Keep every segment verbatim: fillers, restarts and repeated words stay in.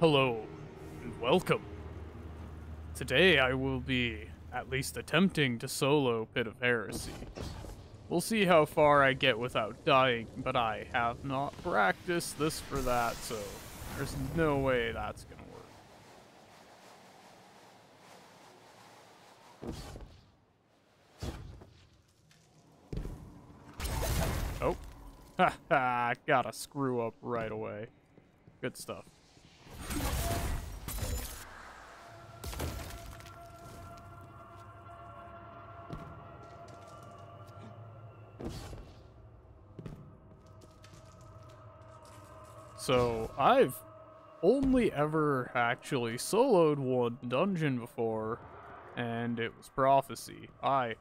Hello, and welcome. Today I will be at least attempting to solo Pit of Heresy. We'll see how far I get without dying, but I have not practiced this for that, so there's no way that's gonna work. Oh, ha ha, gotta screw up right away. Good stuff. So, I've only ever actually soloed one dungeon before, and it was Prophecy. I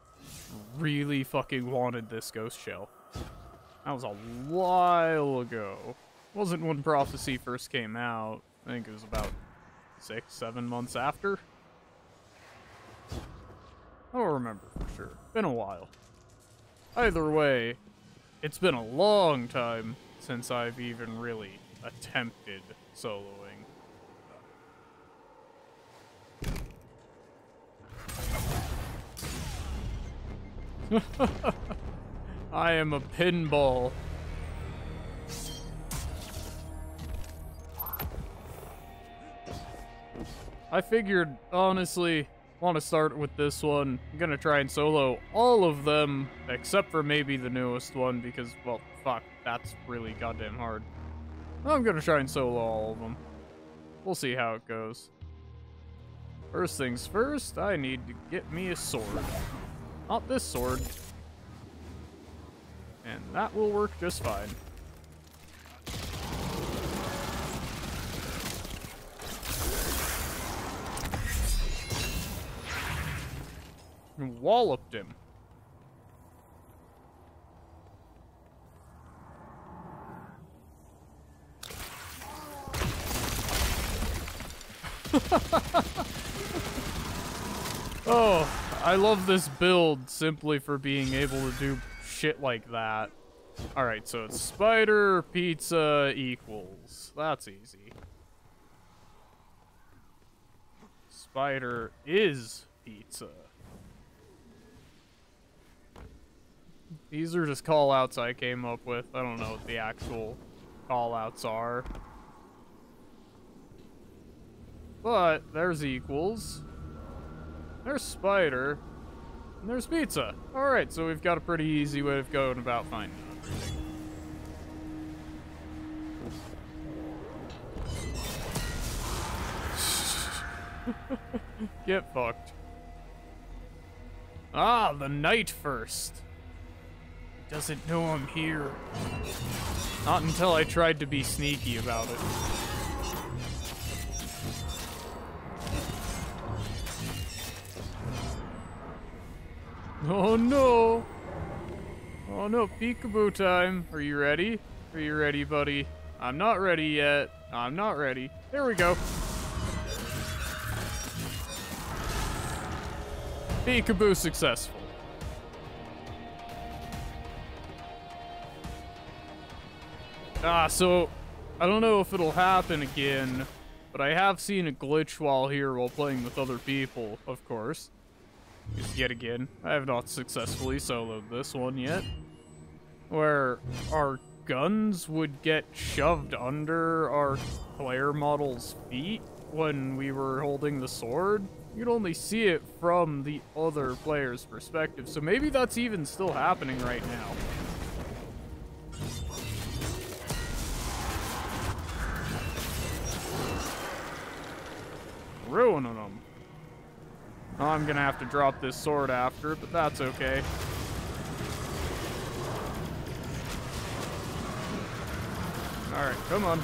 really fucking wanted this Ghost Shell. That was a while ago. It wasn't when Prophecy first came out. I think it was about six, seven months after. I don't remember for sure. Been a while. Either way, it's been a long time since I've even really attempted soloing. I am a pinball. I figured, honestly, want to start with this one. I'm gonna try and solo all of them, except for maybe the newest one, because, well, fuck, that's really goddamn hard. I'm gonna try and solo all of them. We'll see how it goes. First things first, I need to get me a sword. Not this sword. And that will work just fine. Walloped him. Oh, I love this build simply for being able to do shit like that. Alright, so it's spider pizza equals. That's easy. Spider is pizza. These are just call-outs I came up with. I don't know what the actual call-outs are. But there's equals. There's spider. And there's pizza. Alright, so we've got a pretty easy way of going about finding everything. Get fucked. Ah, the knight first. Doesn't know I'm here. Not until I tried to be sneaky about it. Oh no! Oh no, peekaboo time. Are you ready? Are you ready, buddy? I'm not ready yet. I'm not ready. There we go. Peekaboo successful. Ah, so, I don't know if it'll happen again, but I have seen a glitch while here while playing with other people, of course. Because yet again, I have not successfully soloed this one yet. Where our guns would get shoved under our player model's feet when we were holding the sword. You'd only see it from the other player's perspective, so maybe that's even still happening right now. Ruining them. I'm gonna have to drop this sword after, but that's okay. Alright, come on.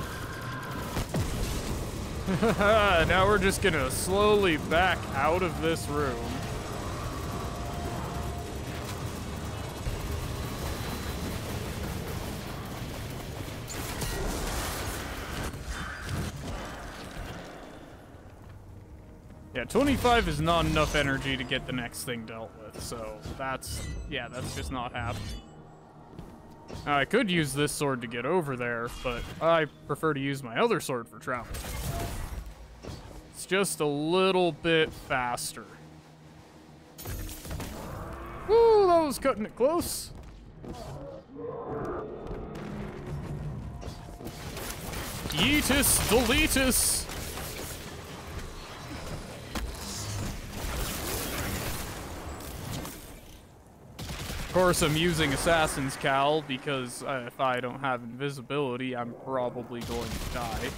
Now we're just gonna slowly back out of this room. Yeah, twenty-five is not enough energy to get the next thing dealt with, so that's, yeah, that's just not happening. Now, I could use this sword to get over there, but I prefer to use my other sword for travel. it's just a little bit faster. Woo, that was cutting it close. Yeetus, deletus. Of course, I'm using Assassin's Cal because uh, if I don't have invisibility, I'm probably going to die.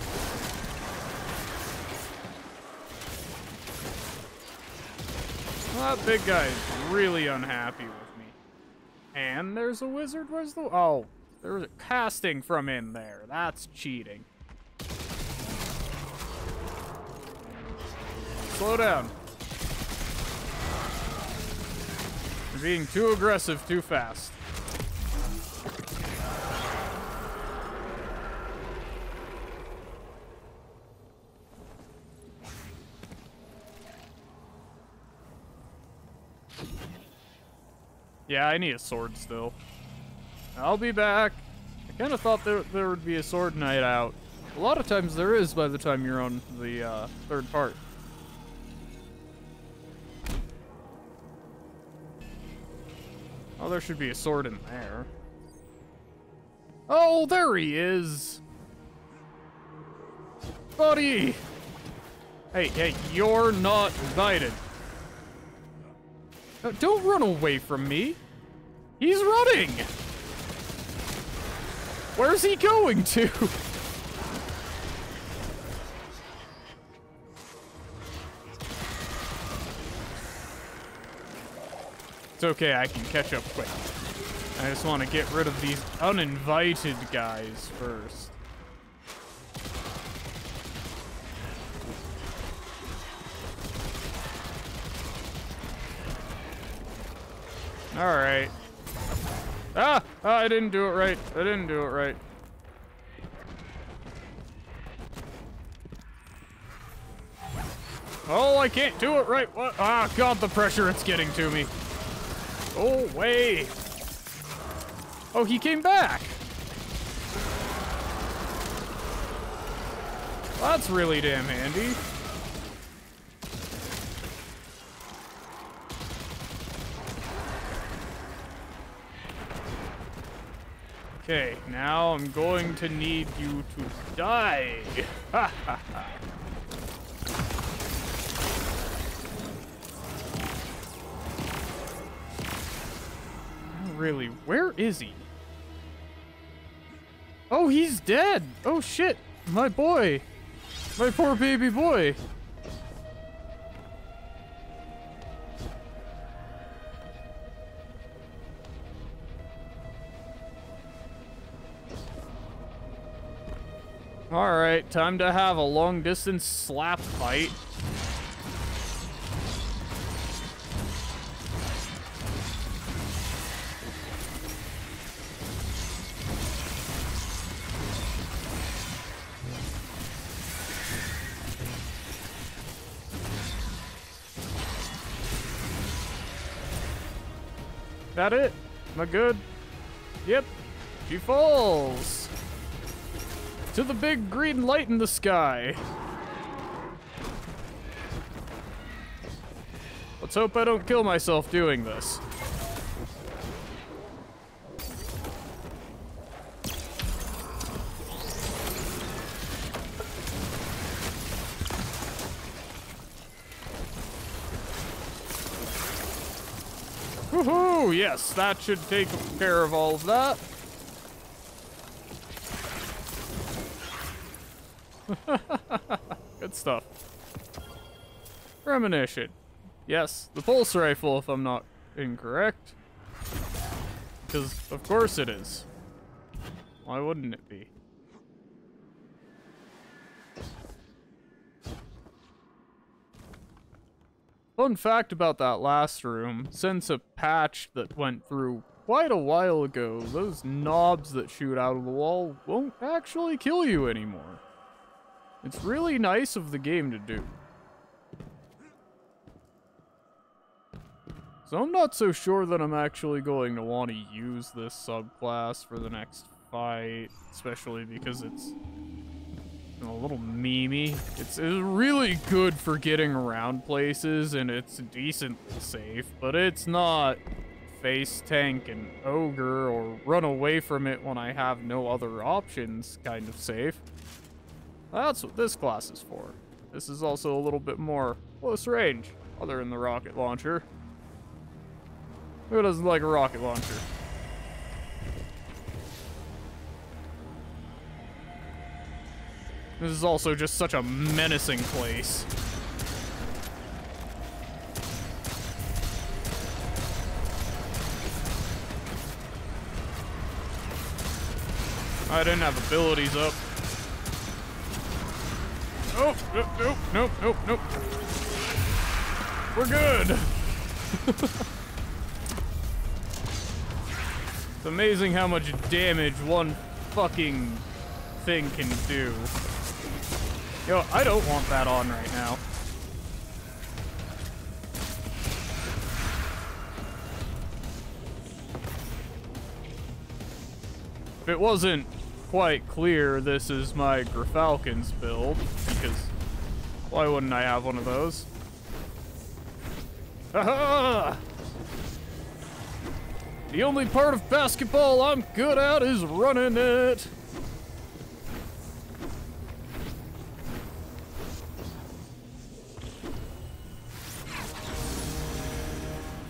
Well, that big guy is really unhappy with me. And there's a wizard. Where's the... Oh, there's a casting from in there. That's cheating. Slow down. You're being too aggressive too fast. Yeah, I need a sword still. I'll be back. I kind of thought there, there would be a sword night out. A lot of times there is by the time you're on the uh, third part. Oh, there should be a sword in there. Oh, there he is! Buddy! Hey, hey, you're not invited. No, don't run away from me! He's running! Where's he going to? It's okay, I can catch up quick. I just want to get rid of these uninvited guys first. Alright. Ah! Ah, I didn't do it right. I didn't do it right. Oh, I can't do it right. What? Ah, God, the pressure, it's getting to me. Oh, wait. Oh, he came back. Well, that's really damn handy. Okay, now I'm going to need you to die. Ha ha ha. Really, where is he? Oh, he's dead. Oh shit, my boy, my poor baby boy. All right, time to have a long distance slap fight. That it? Am I good? Yep. She falls to the big green light in the sky. Let's hope I don't kill myself doing this. Woohoo! Yes, that should take care of all of that. Good stuff. Premonition. Yes, the pulse rifle, if I'm not incorrect. Because, of course it is. Why wouldn't it be? Fun fact about that last room, since a patch that went through quite a while ago, those knobs that shoot out of the wall won't actually kill you anymore. It's really nice of the game to do. So I'm not so sure that I'm actually going to want to use this subclass for the next fight, especially because it's and a little memey. It's, it's really good for getting around places, and it's decently safe, but it's not face tank an ogre or run away from it when I have no other options kind of safe. That's what this class is for. This is also a little bit more close range, other than the rocket launcher. Who doesn't like a rocket launcher? This is also just such a menacing place. I didn't have abilities up. Oh, nope, nope, nope, nope, nope. We're good. It's amazing how much damage one fucking thing can do. Yo, I don't want that on right now. If it wasn't quite clear, this is my Grafalcons build, because why wouldn't I have one of those? Aha! The only part of basketball I'm good at is running it.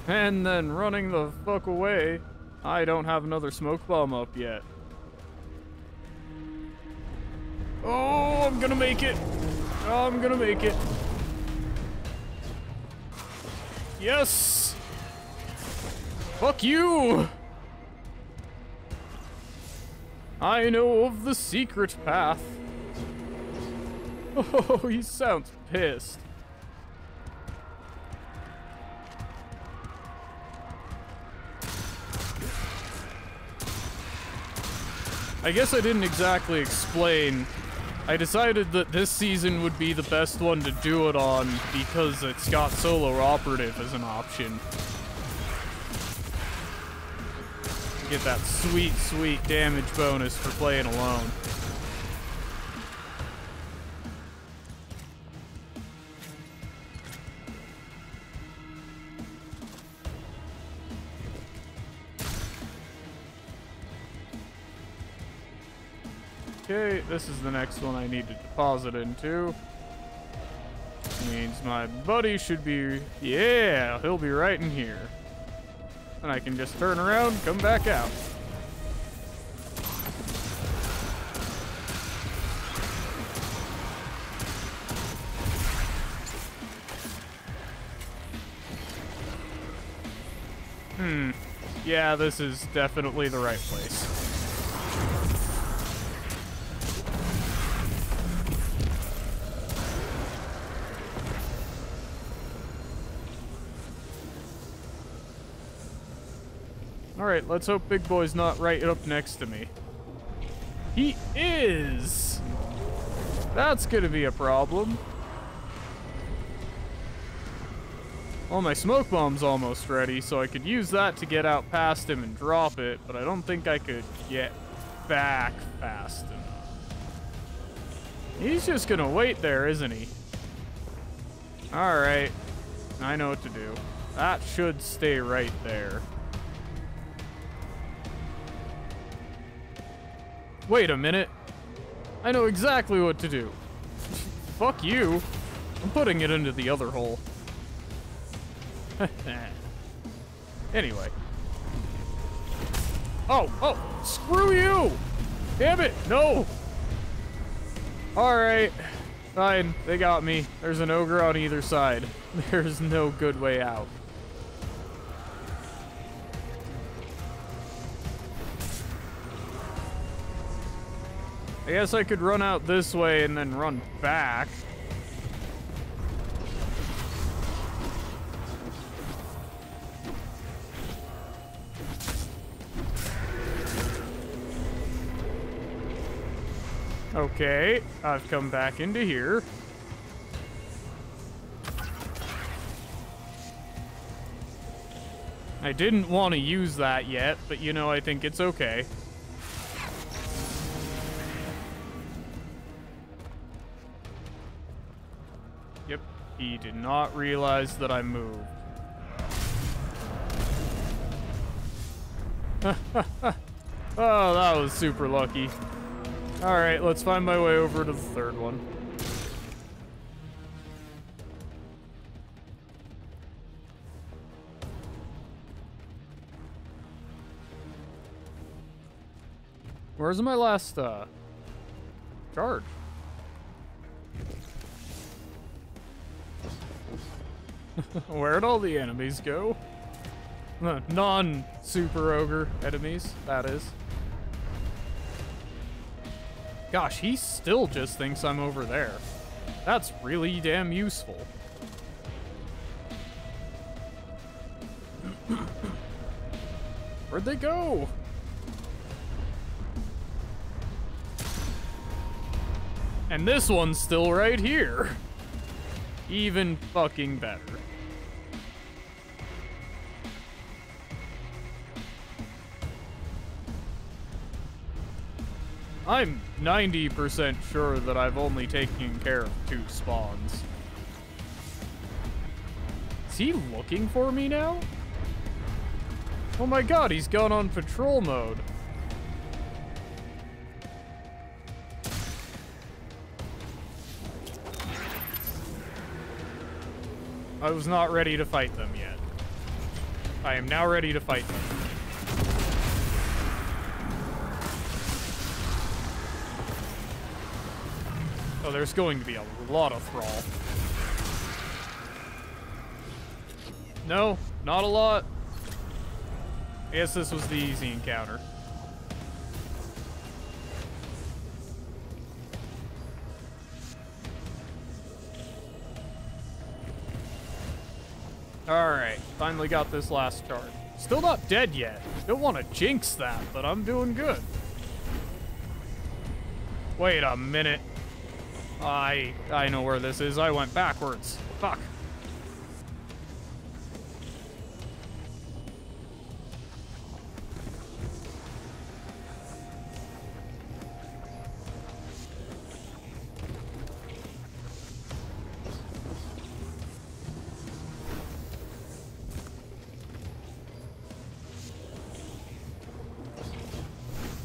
And then running the fuck away. I don't have another smoke bomb up yet. Oh, I'm gonna make it. I'm gonna make it. Yes! Fuck you! I know of the secret path. Oh, he sounds pissed. I guess I didn't exactly explain. I decided that this season would be the best one to do it on because it's got solo operative as an option. Get that sweet, sweet damage bonus for playing alone. Okay, this is the next one I need to deposit into. Which means my buddy should be, yeah, he'll be right in here. And I can just turn around, come back out. Hmm, yeah, this is definitely the right place. Alright, let's hope Big Boy's not right up next to me. He is! That's gonna be a problem. Well, my smoke bomb's almost ready, so I could use that to get out past him and drop it, but I don't think I could get back fast enough. He's just gonna wait there, isn't he? Alright, I know what to do. That should stay right there. Wait a minute. I know exactly what to do. Fuck you. I'm putting it into the other hole. Anyway. Oh, oh, screw you! Damn it, no! Alright, fine, they got me. There's an ogre on either side. There's no good way out. I guess I could run out this way and then run back. Okay, I've come back into here. I didn't want to use that yet, but you know, I think it's okay. Yep, he did not realize that I moved. Oh, that was super lucky. Alright, let's find my way over to the third one. Where's my last, uh, charge? Where'd all the enemies go? Non-super ogre enemies, that is. Gosh, he still just thinks I'm over there. That's really damn useful. Where'd they go? And this one's still right here. Even fucking better. I'm ninety percent sure that I've only taken care of two spawns. Is he looking for me now? Oh my god, he's gone on patrol mode. I was not ready to fight them yet. I am now ready to fight them. Oh, there's going to be a lot of thrall. No, not a lot. I guess this was the easy encounter. Alright, finally got this last charge. Still not dead yet. Don't want to jinx that, but I'm doing good. Wait a minute. I I know where this is. I went backwards. Fuck.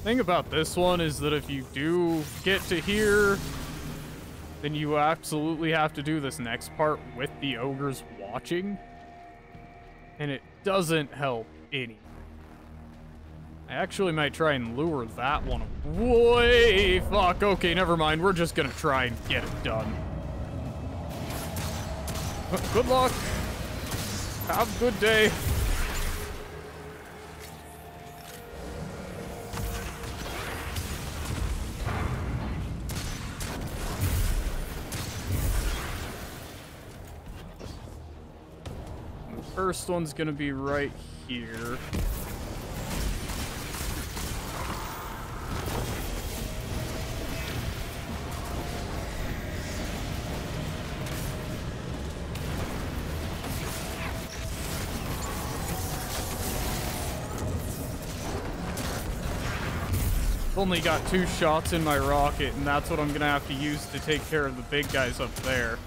Thing about this one is that if you do get to here, then you absolutely have to do this next part with the ogres watching, and it doesn't help any. I actually might try and lure that one away. Fuck, okay, never mind. We're just gonna try and get it done. Good luck. Have a good day. First one's gonna be right here. I've only got two shots in my rocket, and that's what I'm gonna have to use to take care of the big guys up there.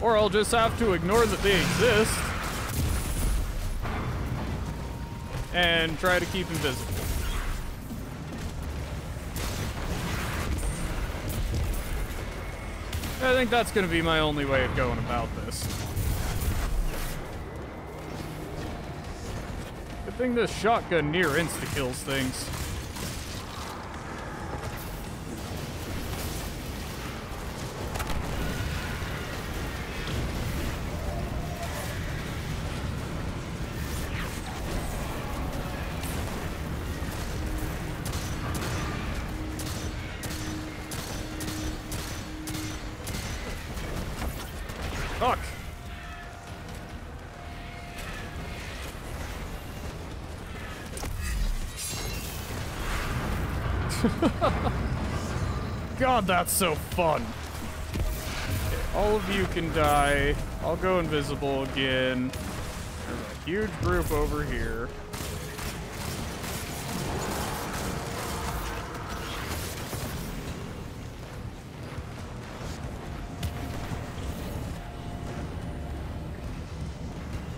Or I'll just have to ignore that they exist and try to keep invisible. I think that's going to be my only way of going about this. Good thing this shotgun near insta-kills things. Fuck. God, that's so fun. Okay, all of you can die. I'll go invisible again. There's a huge group over here.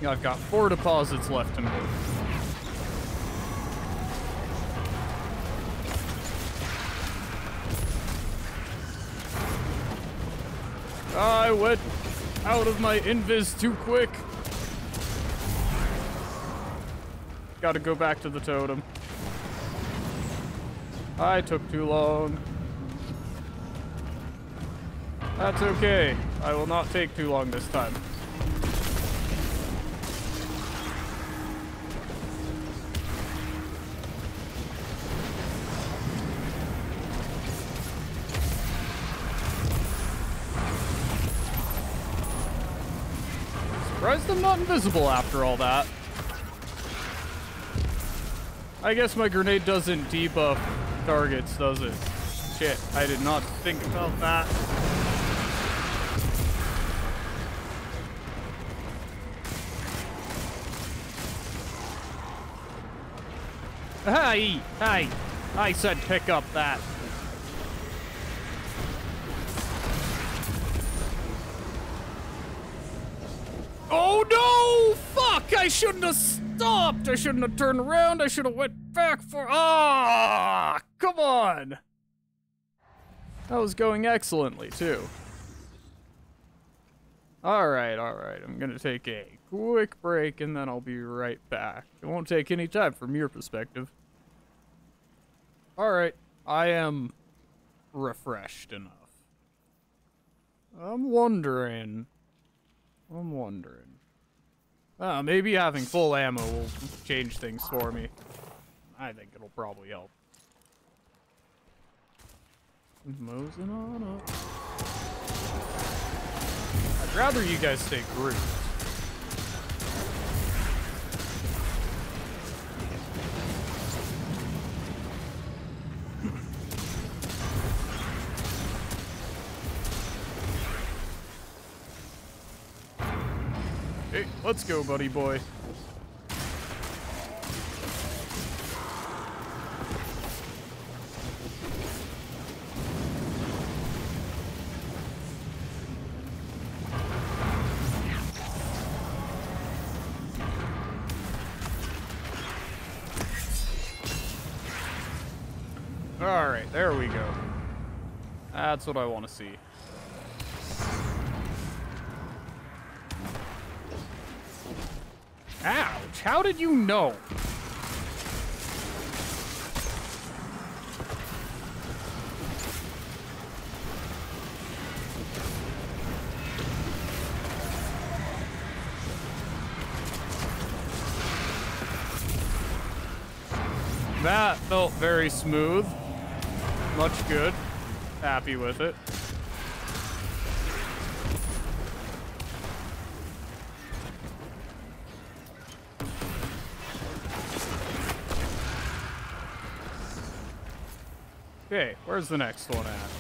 Yeah, I've got four deposits left to move. I went out of my invis too quick. Gotta go back to the totem. I took too long. That's okay. I will not take too long this time. Surprised I'm not invisible after all that. I guess my grenade doesn't debuff targets, does it? Shit, I did not think about that. Hey, hey, I said pick up that. Oh no! Fuck! I shouldn't have stopped! I shouldn't have turned around! I should have went back for- Ah! Come on! That was going excellently, too. Alright, alright. I'm gonna take a quick break and then I'll be right back. It won't take any time from your perspective. Alright. I am refreshed enough. I'm wondering... I'm wondering. Ah, maybe having full ammo will change things for me. I think it'll probably help. Mosing on up. I'd rather you guys stay grouped. Hey, let's go, buddy boy. All right, there we go. That's what I want to see. Ouch, how did you know? That felt very smooth. Much good. Happy with it. Okay, where's the next one at?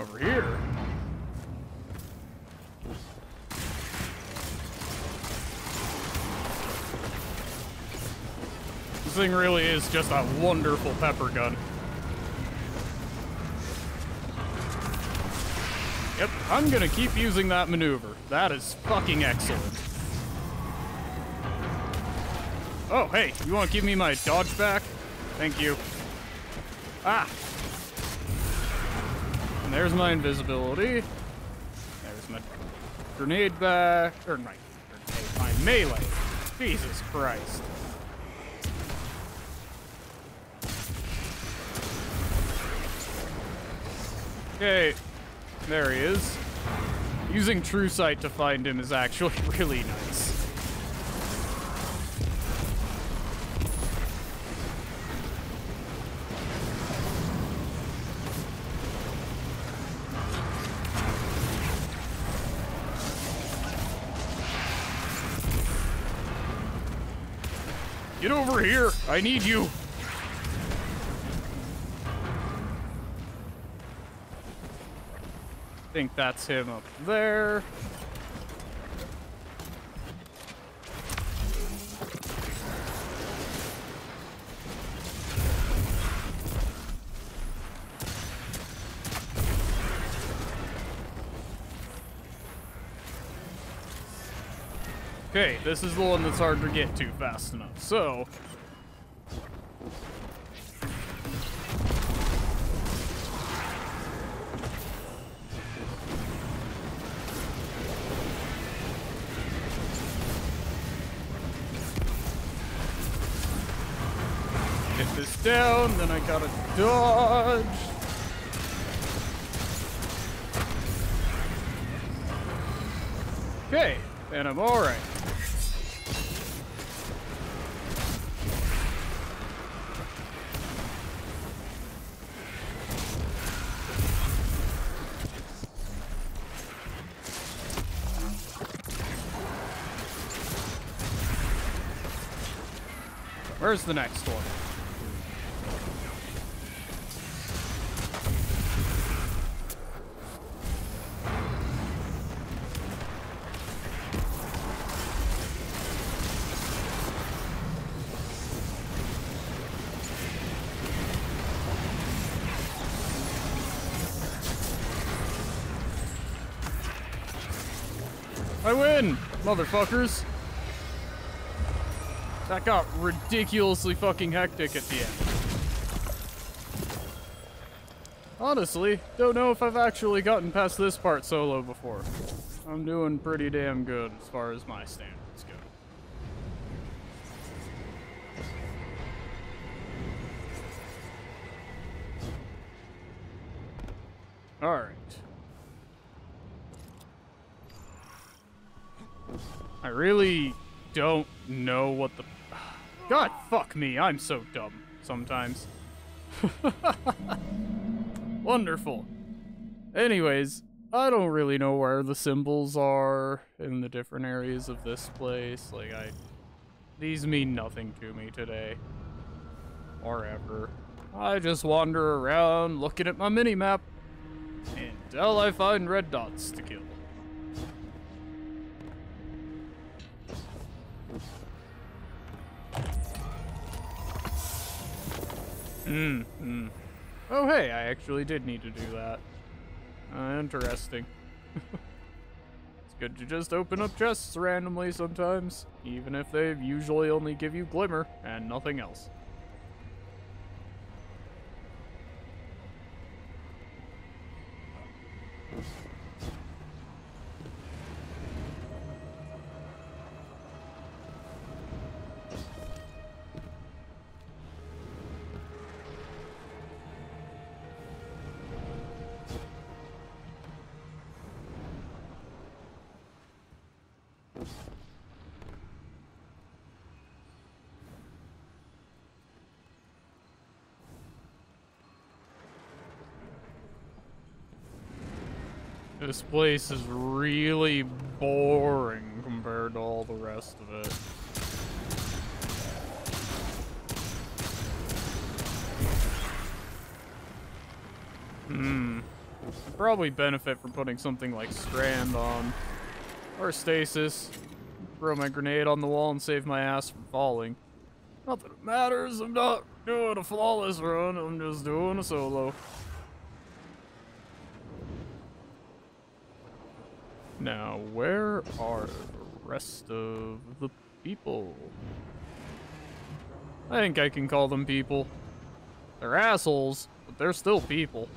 Over here? This thing really is just a wonderful pepper gun. Yep, I'm gonna keep using that maneuver. That is fucking excellent. Oh, hey, you wanna give me my dodge back? Thank you. Ah! And there's my invisibility. There's my grenade back. Or my grenade, my melee. Jesus Christ. Okay. There he is. Using true sight to find him is actually really nice. Get over here! I need you! I think that's him up there. Okay, this is the one that's hard to get to fast enough, so... Get this down, then I gotta dodge. Okay, and I'm alright. Where's the next one? I win, motherfuckers. That got ridiculously fucking hectic at the end. Honestly, don't know if I've actually gotten past this part solo before. I'm doing pretty damn good as far as my standards go. Alright. I really don't know what the... God, fuck me. I'm so dumb sometimes. Wonderful. Anyways, I don't really know where the symbols are in the different areas of this place. Like, I... These mean nothing to me today. Or ever. I just wander around looking at my mini-map until I find red dots to kill. Mm, mm. Oh, hey, I actually did need to do that. Uh, interesting. It's good to just open up chests randomly sometimes, even if they usually only give you glimmer and nothing else. This place is really boring compared to all the rest of it. Hmm. I'd probably benefit from putting something like Strand on. Or Stasis. Throw my grenade on the wall and save my ass from falling. Not that it matters, I'm not doing a flawless run, I'm just doing a solo. Now, where are the rest of the people? I think I can call them people. They're assholes, but they're still people.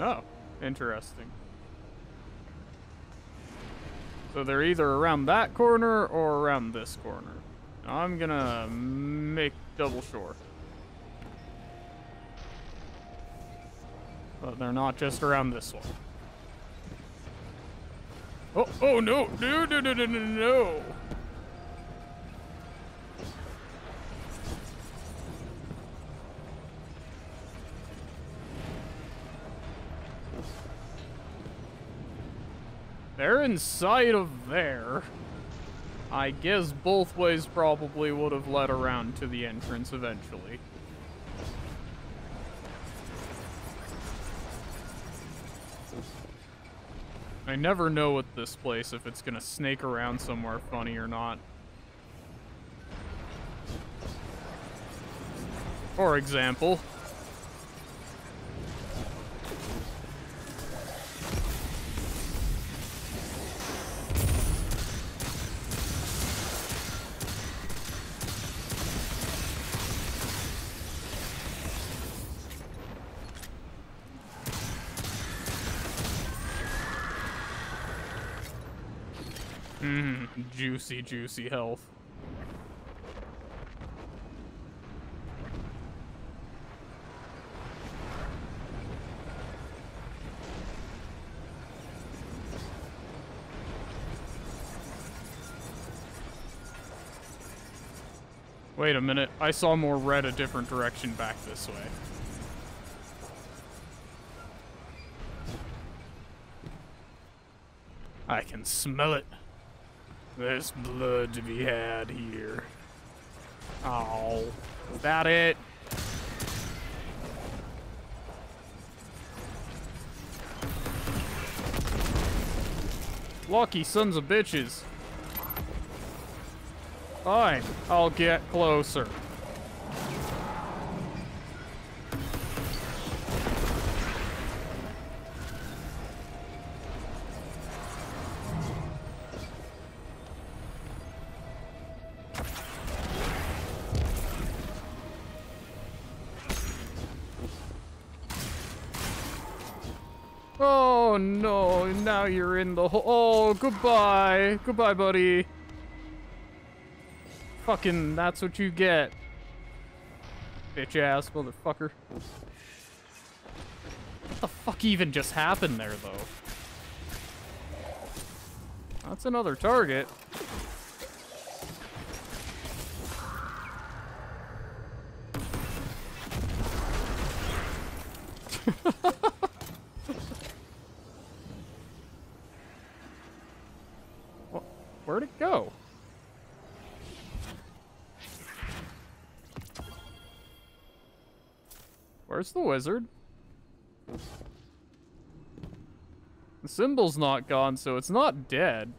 Oh. Interesting. So they're either around that corner or around this corner. I'm gonna make double sure. But they're not just around this one. Oh, oh no, no, no, no, no, no, no. They're inside of there. I guess both ways probably would have led around to the entrance eventually. I never know with this place if it's gonna snake around somewhere funny or not. For example. Mmm, juicy, juicy health. Wait a minute, I saw more red a different direction back this way. I can smell it. There's blood to be had here. Oh, is that it? Lucky sons of bitches. Fine, I'll get closer. Oh no, now you're in the hole. Oh, goodbye. Goodbye, buddy. Fucking, that's what you get. Bitch ass motherfucker. What the fuck even just happened there, though? That's another target. Where'd it go? Where's the wizard? The symbol's not gone, so it's not dead.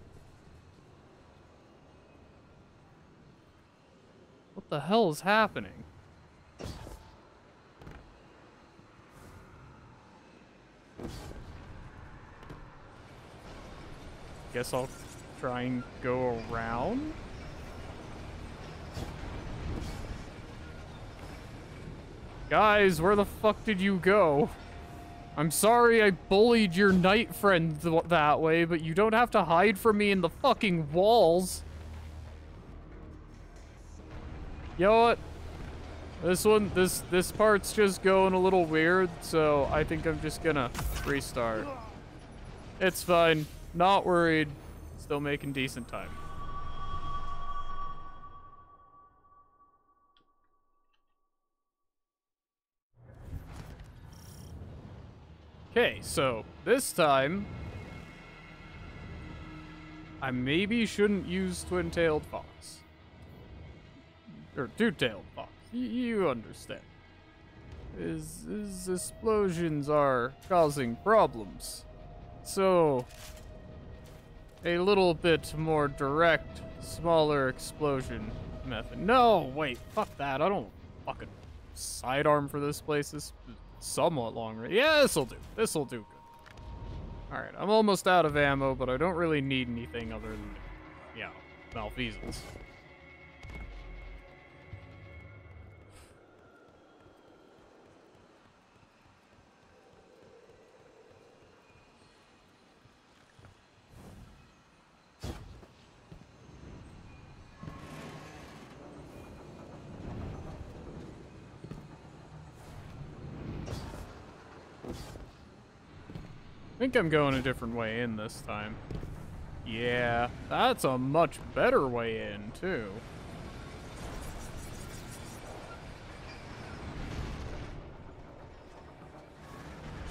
What the hell is happening? Guess I'll try and go around? Guys, where the fuck did you go? I'm sorry I bullied your knight friend th that way, but you don't have to hide from me in the fucking walls. You know what? This one, this, this part's just going a little weird, so I think I'm just gonna restart. It's fine. Not worried. Still making decent time. Okay, so this time I maybe shouldn't use twin-tailed fox. Or two-tailed fox. Y you understand. Is, is explosions are causing problems. So a little bit more direct, smaller explosion method. No, wait, fuck that. I don't fucking sidearm for this place. This is somewhat long range. Yeah, this'll do. This'll do good. All right, I'm almost out of ammo, but I don't really need anything other than, yeah, malfeasance. I think I'm going a different way in this time. Yeah, that's a much better way in, too.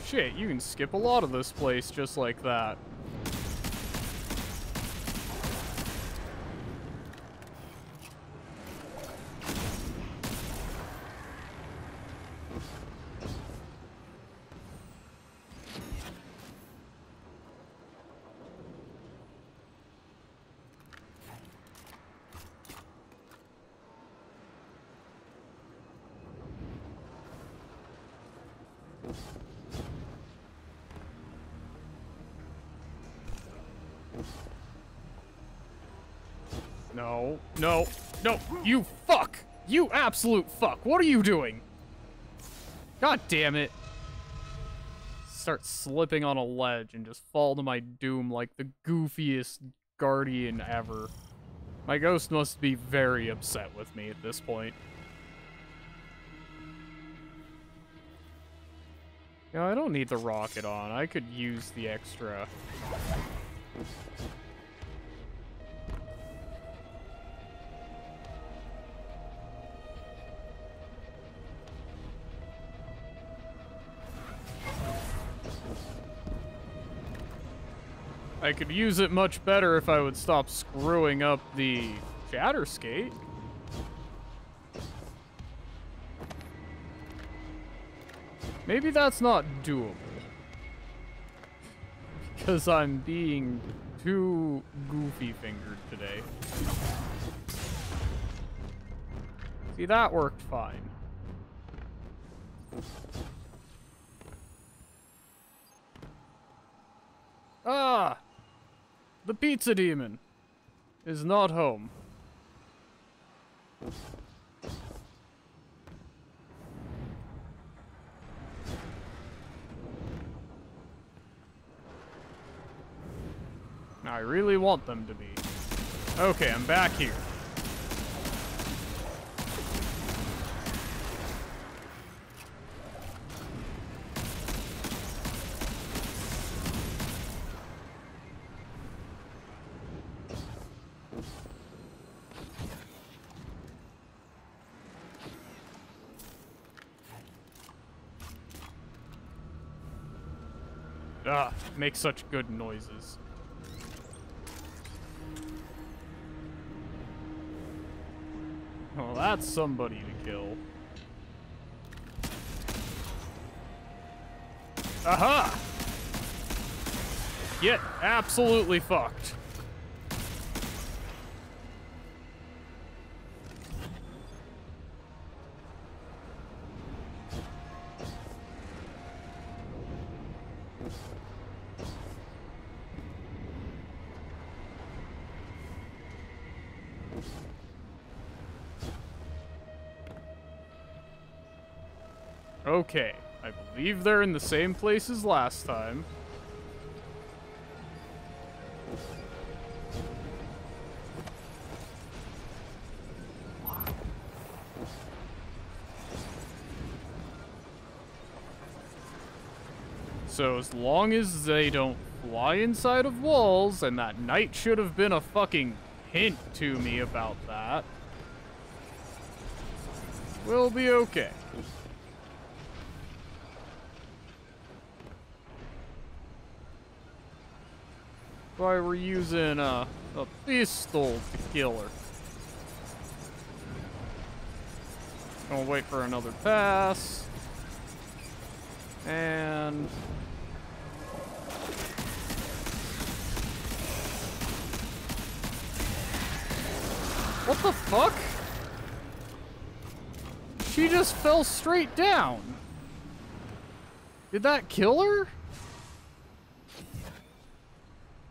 Shit, you can skip a lot of this place just like that. No, no, no, you fuck! You absolute fuck! What are you doing? God damn it. Start slipping on a ledge and just fall to my doom like the goofiest guardian ever. My ghost must be very upset with me at this point. No, I don't need the rocket on. I could use the extra. I could use it much better if I would stop screwing up the Shatterskate. Maybe that's not doable. Because I'm being too goofy-fingered today. See, that worked fine. Ah! The pizza demon is not home. I really want them to be. Okay, I'm back here. Ah, make such good noises. Well, that's somebody to kill. Aha! Get absolutely fucked. Okay, I believe they're in the same place as last time. So as long as they don't fly inside of walls, and that knight should have been a fucking hint to me about that, we'll be okay. That's why we're using uh, a pistol to kill her. Gonna wait for another pass. And... what the fuck? She just fell straight down. Did that kill her?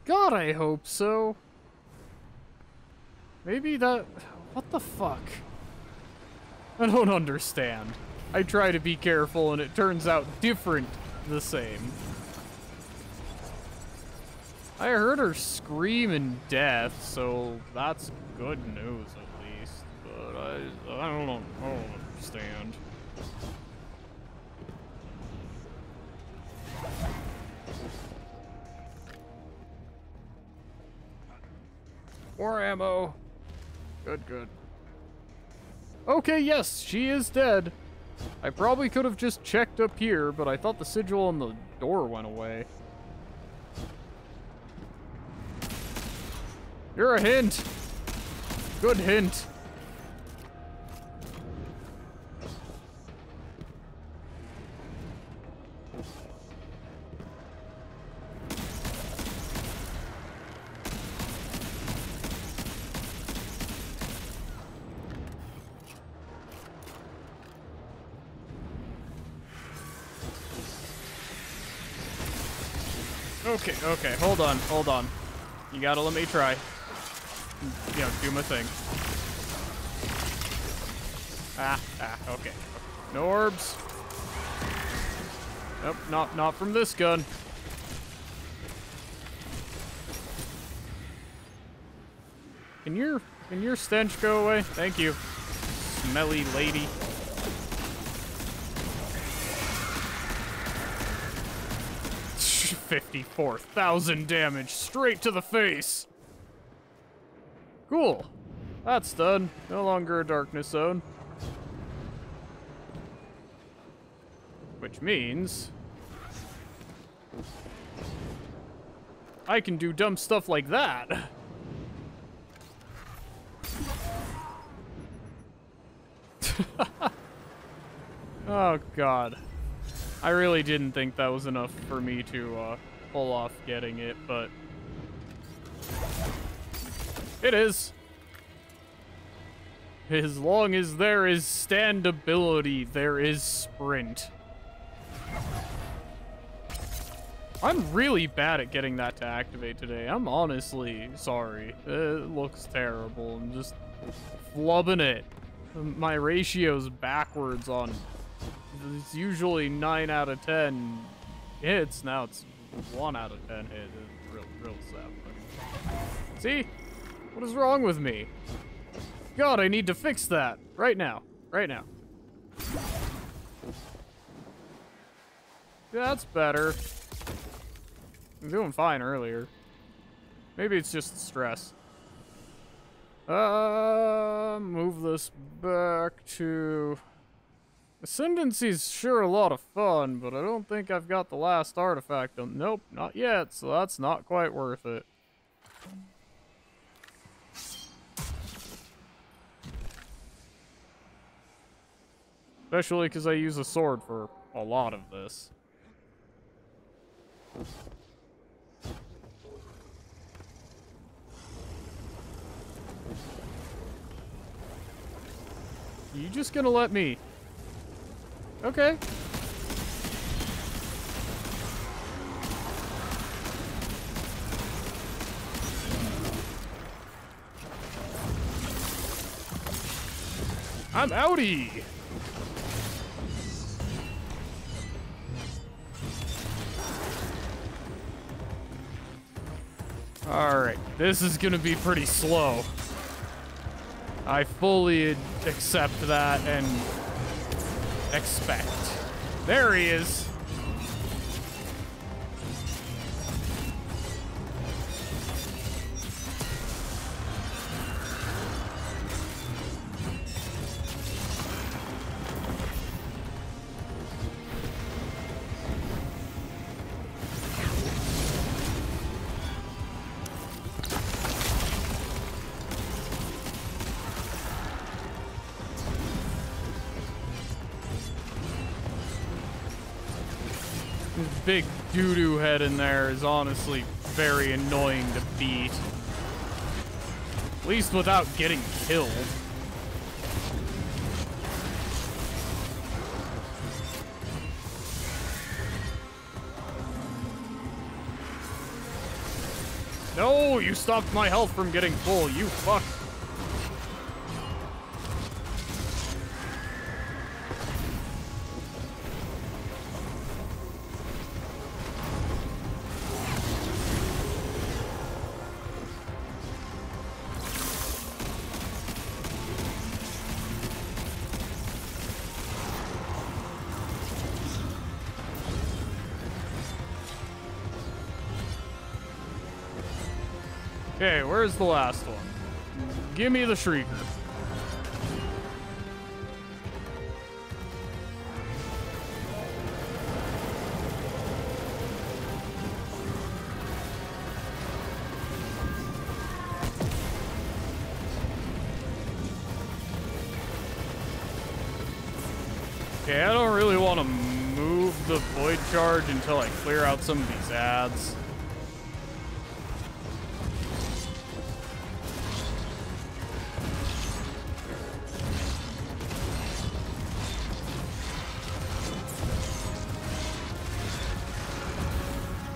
God, I hope so. Maybe that... what the fuck? I don't understand. I try to be careful and it turns out different the same. I heard her scream in death, so that's good news at least. But I, I, don't, I don't understand. More ammo. Good, good. Okay, yes, she is dead. I probably could have just checked up here, but I thought the sigil on the door went away. You're a hint. Good hint. Okay, okay, hold on, hold on. You gotta let me try. You know, do my thing. Ah, ah, okay. No orbs. Nope, not, not from this gun. Can your, can your stench go away? Thank you, smelly lady. fifty-four thousand damage straight to the face. Cool. That's done. No longer a darkness zone. Which means I can do dumb stuff like that. Oh, God. I really didn't think that was enough for me to uh, pull off getting it, but it is. As long as there is standability, there is sprint. I'm really bad at getting that to activate today. I'm honestly sorry. It looks terrible. I'm just flubbing it. My ratio's backwards on... It's usually nine out of ten hits. Now it's one out of ten hits. It's real, real sad. See? What is wrong with me? God, I need to fix that. Right now. Right now. That's better. I'm doing fine earlier. Maybe it's just stress. Uh, move this back to... Ascendancy's sure a lot of fun, but I don't think I've got the last artifact on. Nope, not yet, so that's not quite worth it. Especially because I use a sword for a lot of this. You just gonna let me... Okay. I'm outie. All right, this is gonna be pretty slow. I fully accept that and expect. There he is. Big doo-doo head in there is honestly very annoying to beat. At least without getting killed. No, you stopped my health from getting full, you fuck. Okay, where's the last one? Give me the Shrieker. Okay, I don't really want to move the void charge until I clear out some of these ads.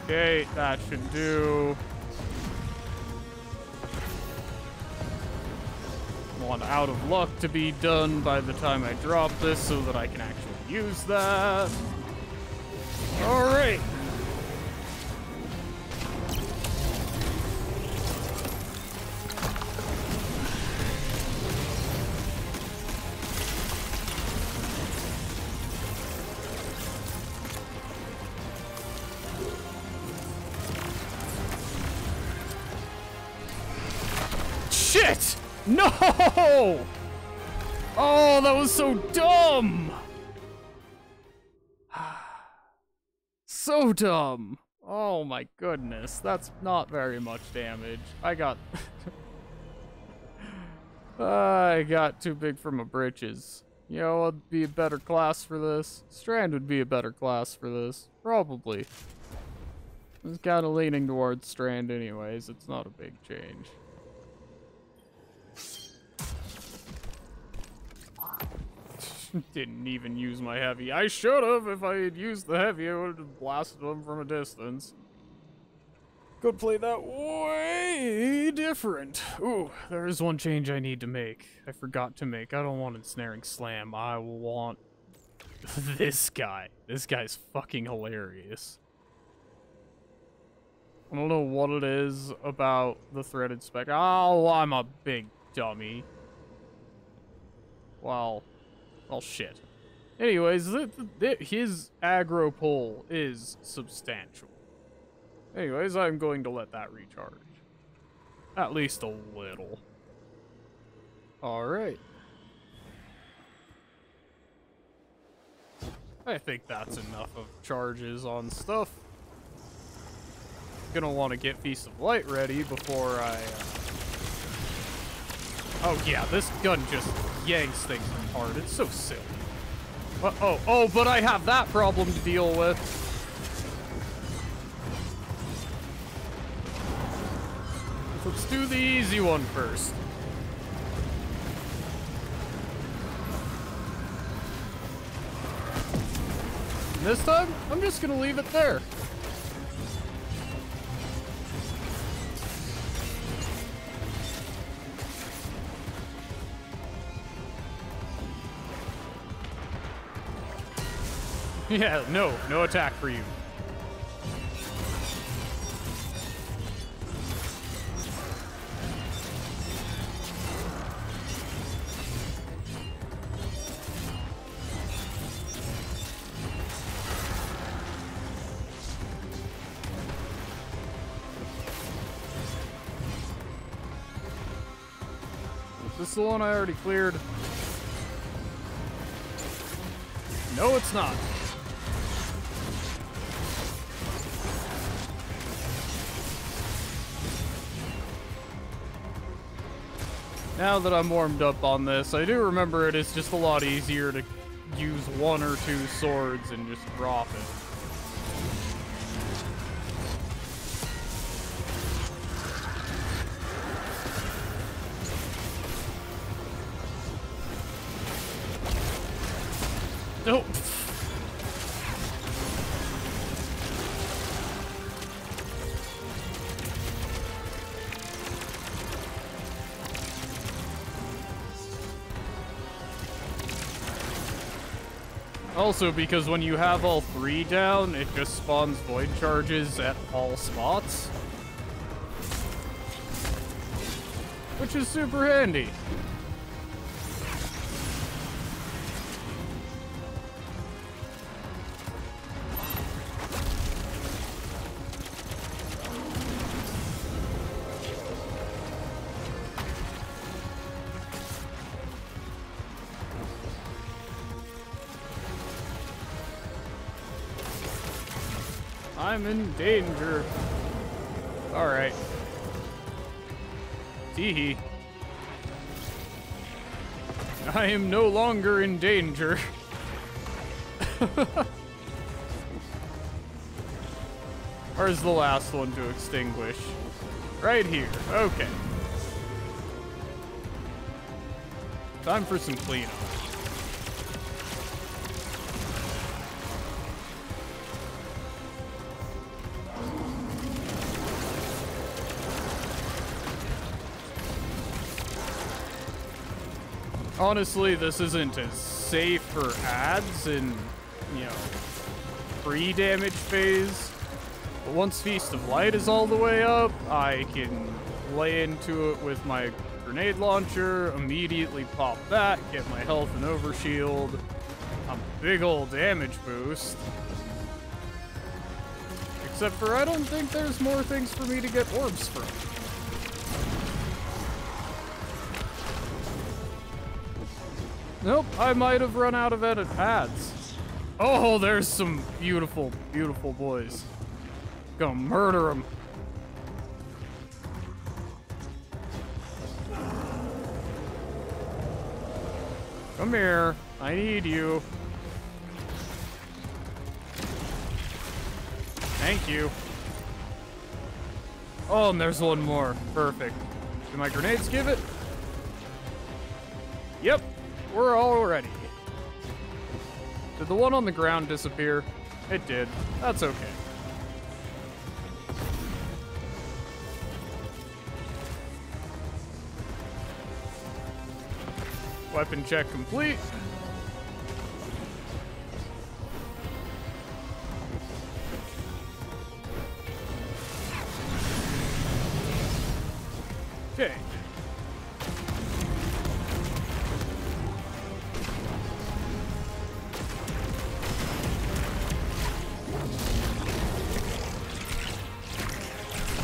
Okay, that should do. I want Out of Luck to be done by the time I drop this so that I can actually use that. All right. No! Oh, that was so dumb! So dumb! Oh my goodness, that's not very much damage. I got... I got too big for my britches. You know, I'd be a better class for this. Strand would be a better class for this. Probably. I was kinda leaning towards Strand anyways, it's not a big change. Didn't even use my heavy. I should have. If I had used the heavy, I would have blasted them from a distance. Could play that way different. Ooh, there is one change I need to make. I forgot to make. I don't want Ensnaring Slam. I want this guy. This guy's fucking hilarious. I don't know what it is about the threaded spec. Oh, I'm a big dummy. Wow. Oh, shit. Anyways, th th th his aggro pull is substantial. Anyways, I'm going to let that recharge. At least a little. Alright. I think that's enough of charges on stuff. Gonna want to get Feast of Light ready before I... Uh... Oh, yeah, this gun just... yanks things from hard. It's so silly. Uh oh, oh, but I have that problem to deal with. Let's do the easy one first. And this time, I'm just gonna leave it there. Yeah, no, no attack for you. Is this the one I already cleared? No, it's not. Now that I'm warmed up on this, I do remember it is just a lot easier to use one or two swords and just drop it. Nope. Also, because when you have all three down, it just spawns void charges at all spots. Which is super handy. I'm in danger. Alright. Teehee. I am no longer in danger. Where's the last one to extinguish? Right here. Okay. Time for some cleanup. honestly, this isn't as safe for adds in, you know, pre-damage phase. But once Feast of Light is all the way up, I can lay into it with my grenade launcher, immediately pop that, get my health and overshield, a big old damage boost. Except for I don't think there's more things for me to get orbs from. Nope, I might have run out of edit pads. Oh, there's some beautiful, beautiful boys. Gonna murder them. Come here, I need you. Thank you. Oh, and there's one more. Perfect. Do my grenades give it? Yep, we're all ready. Did the one on the ground disappear? It did. That's okay. Weapon check complete. Okay.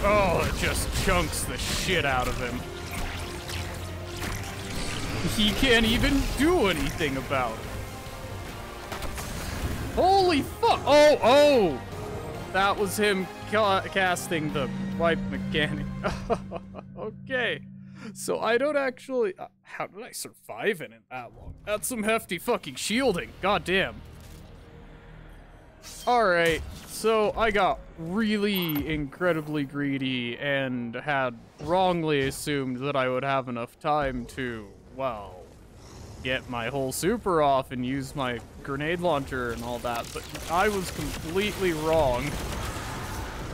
Oh, it just chunks the shit out of him. He can't even do anything about it. Holy fuck! Oh, oh! That was him ca casting the wipe mechanic. Okay. So I don't actually... Uh, how did I survive in it that long? That's some hefty fucking shielding. Goddamn. Alright. So I got really incredibly greedy and had wrongly assumed that I would have enough time to... well, get my whole super off and use my grenade launcher and all that, but I was completely wrong.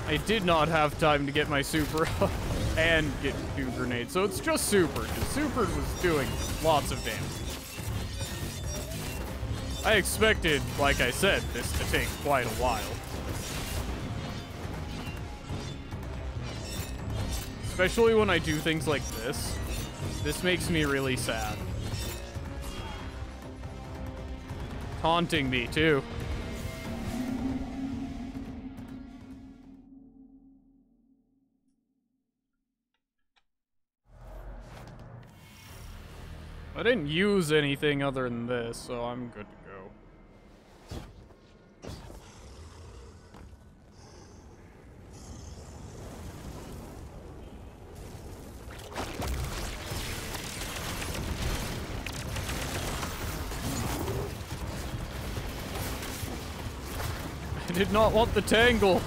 I did not have time to get my super up and get two grenades, so it's just super, because super was doing lots of damage. I expected, like I said, this to take quite a while. Especially when I do things like this. This makes me really sad. Taunting me, too. I didn't use anything other than this, so I'm good to go. I did not want the tangle.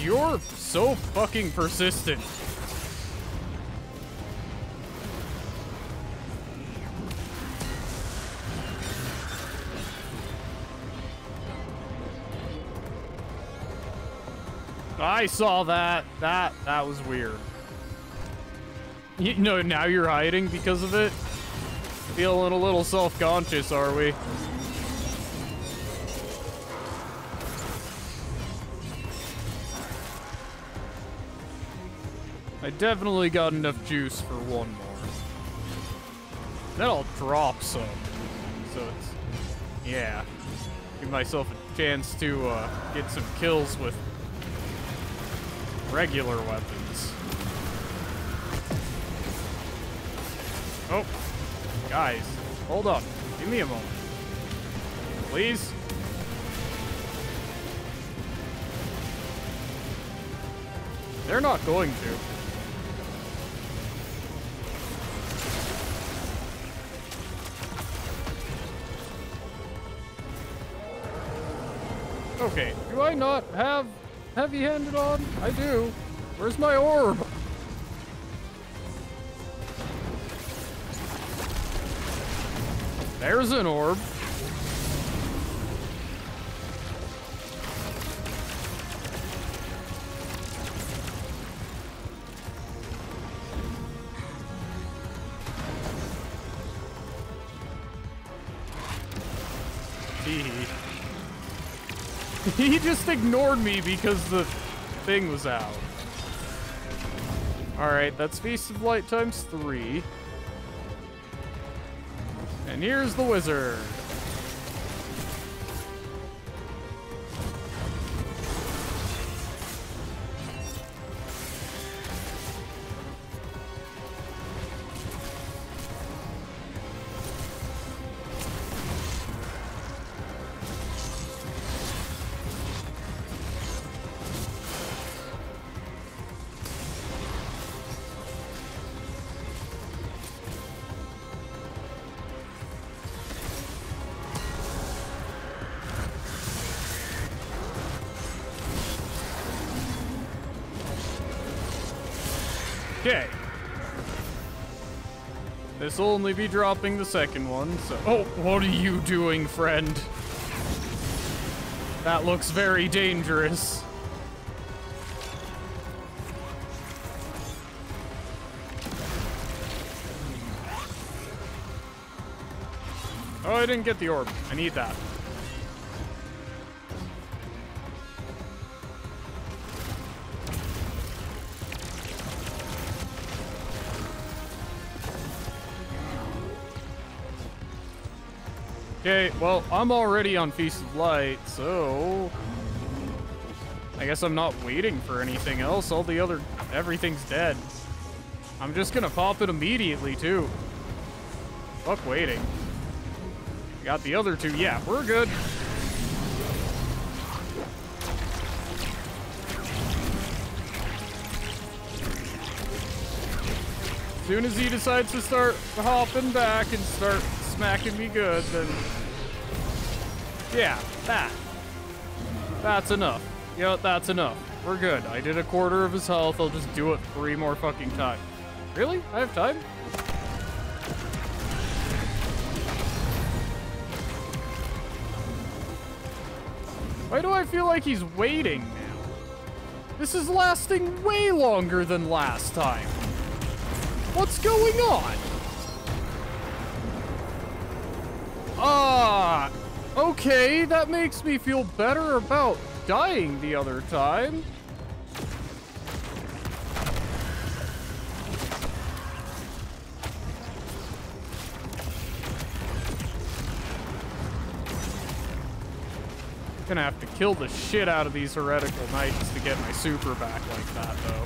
You're so fucking persistent. I saw that. That that was weird. You know, now you're hiding because of it? Feeling a little self-conscious, are we? I definitely got enough juice for one more. Then I'll drop some. So it's, yeah. Give myself a chance to uh, get some kills with regular weapons. Oh, guys, hold on. Give me a moment. Please? They're not going to. Okay, do I not have heavy-handed on? I do. Where's my orb? There's an orb. He just ignored me because the thing was out. Alright, that's Feast of Light times three. And here's the wizard. Okay. This will only be dropping the second one, so... Oh, what are you doing, friend? That looks very dangerous. Oh, I didn't get the orb. I need that. Okay, well, I'm already on Feast of Light, so... I guess I'm not waiting for anything else. All the other... everything's dead. I'm just gonna pop it immediately, too. Fuck waiting. Got the other two. Yeah, we're good. As soon as he decides to start hopping back and start... smacking me good, then yeah, that that's enough. You know, that's enough. We're good. I did a quarter of his health. I'll just do it three more fucking times. Really? I have time? Why do I feel like he's waiting now? This is lasting way longer than last time. What's going on? Ah, okay, that makes me feel better about dying the other time. Gonna have to kill the shit out of these heretical knights to get my super back like that, though.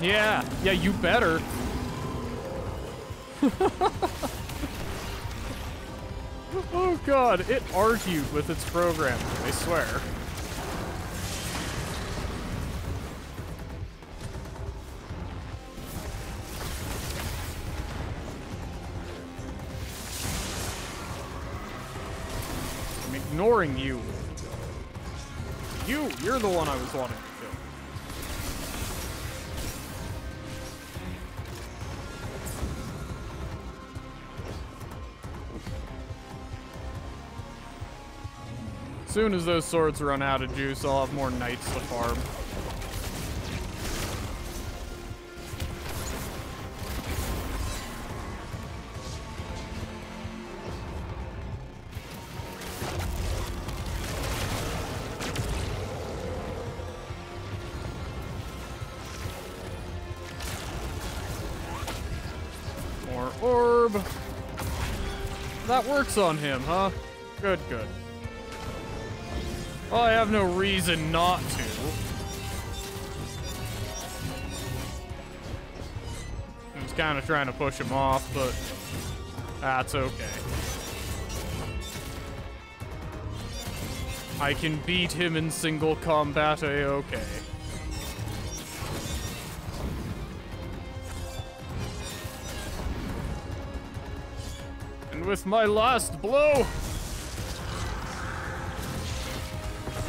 Yeah, yeah, you better. Oh god, it argued with its program, I swear. I'm ignoring you. You, you're the one I was wanting. As soon as those swords run out of juice, I'll have more knights to farm. More orb. That works on him, huh? Good, good. Well, I have no reason not to. was kind of trying to push him off, but that's okay. I can beat him in single combat, a-okay. And with my last blow!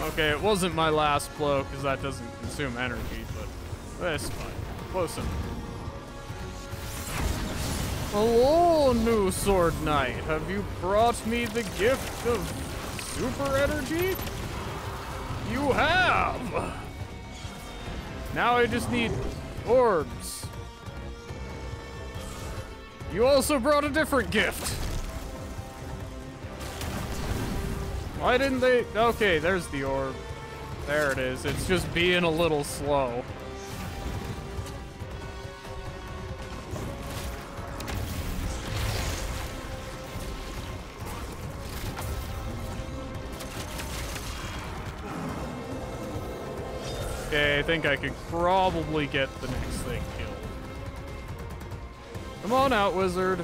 Okay, it wasn't my last blow, because that doesn't consume energy, but that's fine. Close enough. Hello, new Sword Knight. Have you brought me the gift of super energy? You have! Now I just need orbs. You also brought a different gift. Why didn't they? Okay, there's the orb. There it is. It's just being a little slow. Okay, I think I could probably get the next thing killed. Come on out, wizard.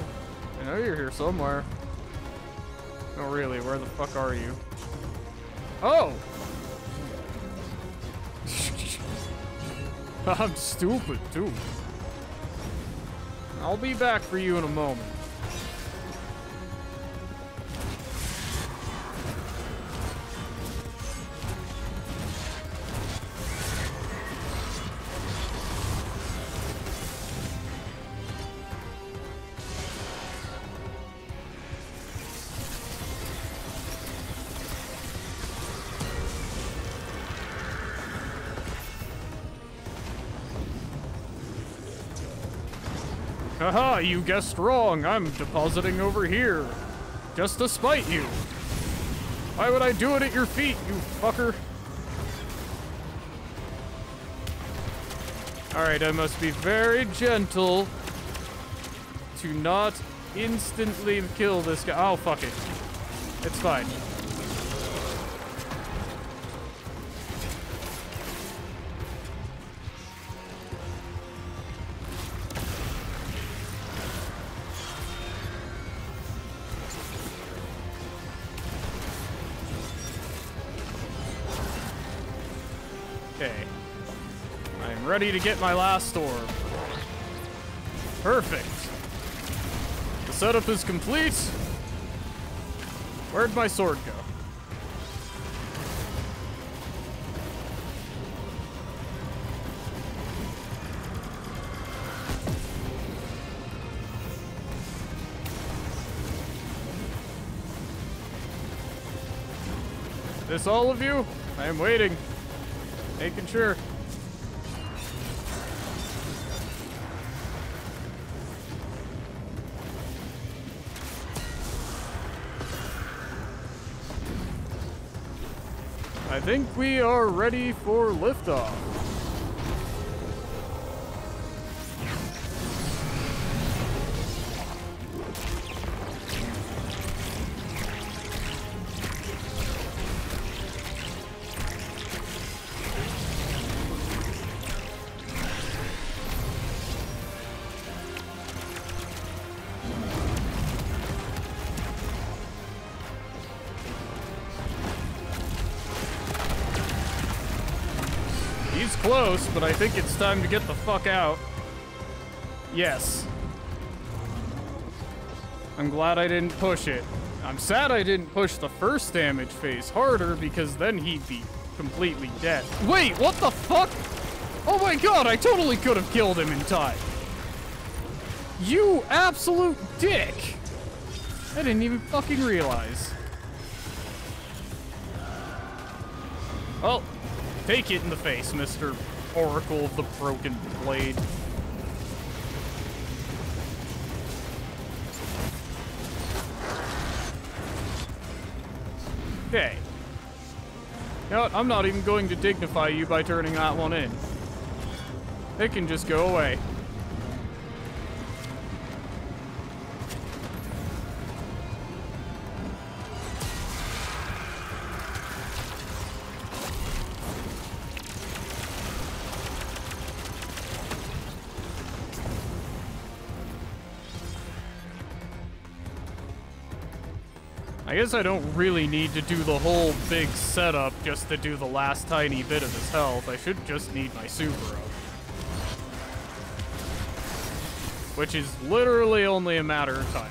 I know you're here somewhere. No, really, where the fuck are you? Oh! I'm stupid, too. I'll be back for you in a moment. Haha, you guessed wrong. I'm depositing over here. Just to spite you. Why would I do it at your feet, you fucker? Alright, I must be very gentle to not instantly kill this guy. Oh, fuck it. It's fine. Ready to get my last orb. Perfect. The setup is complete. Where'd my sword go? Is this all of you? I am waiting. Making sure. I think we are ready for liftoff. Close, but I think it's time to get the fuck out. Yes. I'm glad I didn't push it. I'm sad I didn't push the first damage phase harder, because then he'd be completely dead. Wait, what the fuck? Oh my god, I totally could have killed him in time. You absolute dick. I didn't even fucking realize. Well. Take it in the face, Mister Oracle of the Broken Blade. Okay. You know what? I'm not even going to dignify you by turning that one in. It can just go away. I guess I don't really need to do the whole big setup just to do the last tiny bit of his health. I should just need my Subaru. Which is literally only a matter of time.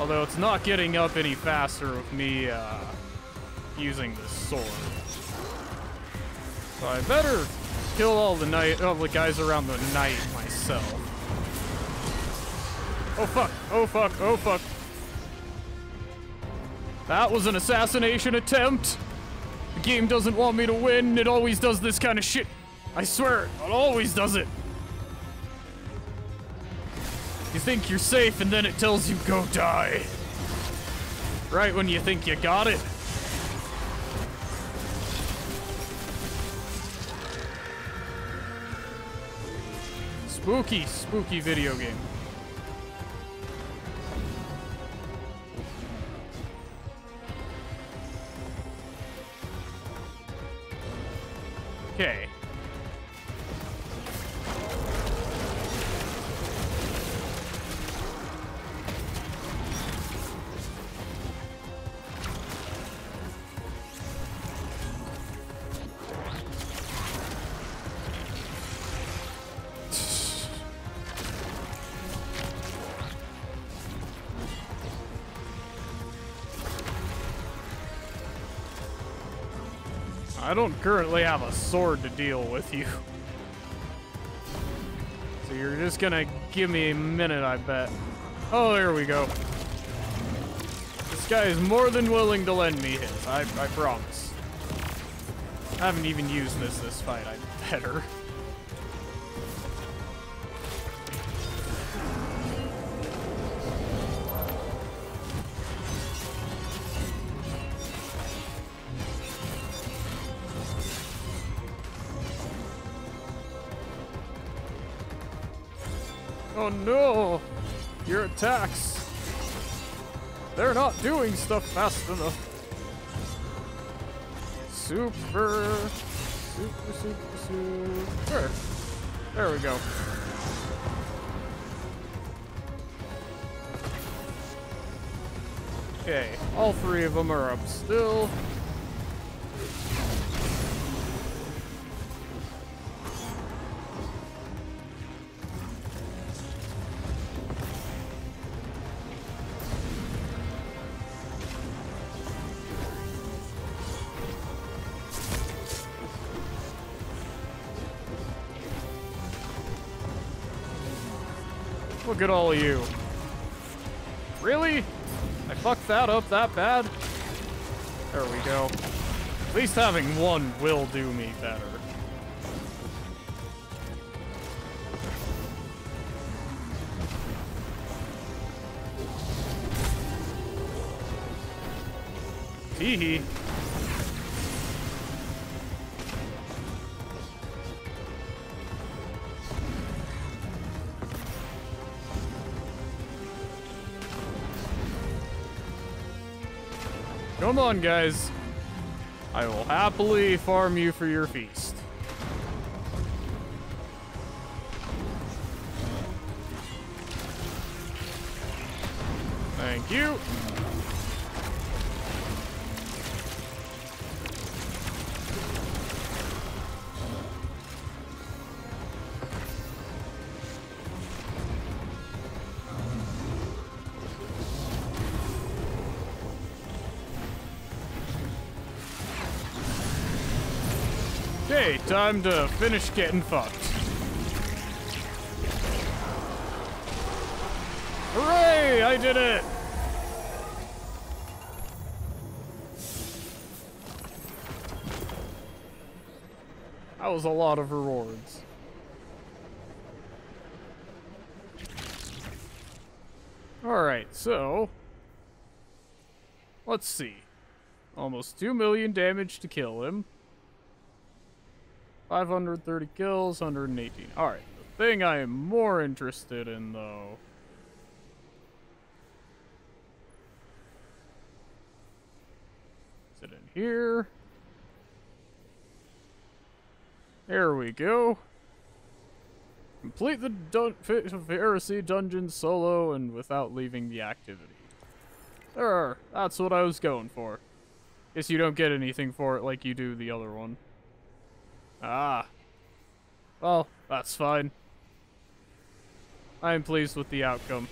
Although it's not getting up any faster with me uh, using this sword. So I better kill all the, night, all the guys around the knight myself. Oh fuck, oh fuck, oh fuck. That was an assassination attempt. The game doesn't want me to win. It always does this kind of shit. I swear, it always does it. You think you're safe and then it tells you go die. Right when you think you got it. Spooky, spooky video game. Okay. I don't currently have a sword to deal with you. So you're just gonna give me a minute, I bet. Oh, there we go. This guy is more than willing to lend me his, I, I promise. I haven't even used this this fight, I better. Oh no! Your attacks! They're not doing stuff fast enough. Super, super, super, super. There we go. Okay, all three of them are up still. Look at all of you. Really? I fucked that up that bad? There we go. At least having one will do me better. Hee hee. Come on, guys. I will happily farm you for your feast. Thank you. Okay, time to finish getting fucked. Hooray! I did it! That was a lot of rewards. Alright, so... let's see. Almost two million damage to kill him. five hundred thirty kills, one hundred eighteen. Alright, the thing I am more interested in, though... is it in here? There we go. Complete the Pit of Heresy dungeon solo and without leaving the activity. There, that's what I was going for. Guess you don't get anything for it like you do the other one. Ah. Well, that's fine. I am pleased with the outcome.